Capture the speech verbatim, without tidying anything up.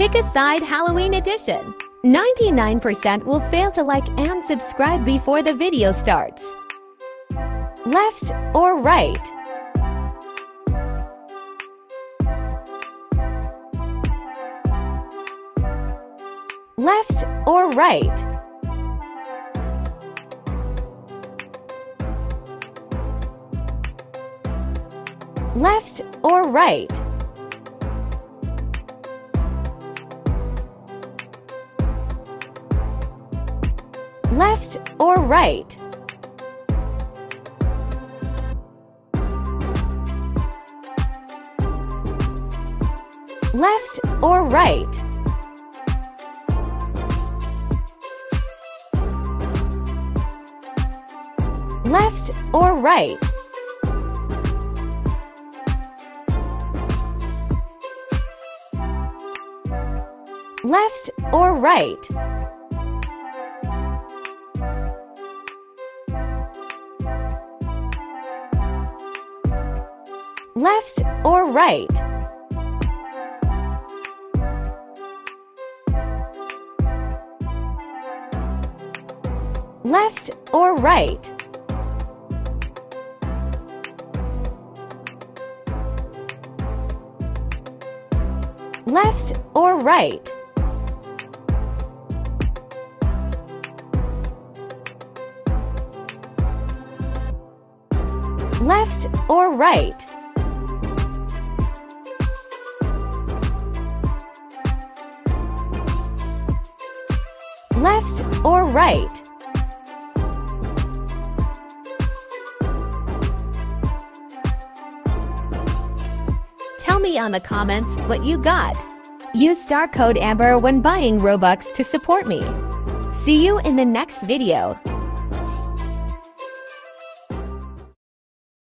Pick a Side Halloween Edition. ninety-nine percent will fail to like and subscribe before the video starts. Left or right? Left or right? Left or right? Left or right? Left or right? Left or right? Left or right? Left or right? Left or right? Left or right? Left or right? Left or right? Tell me on the comments what you got. Use star code Amber when buying Robux to support me. See you in the next video.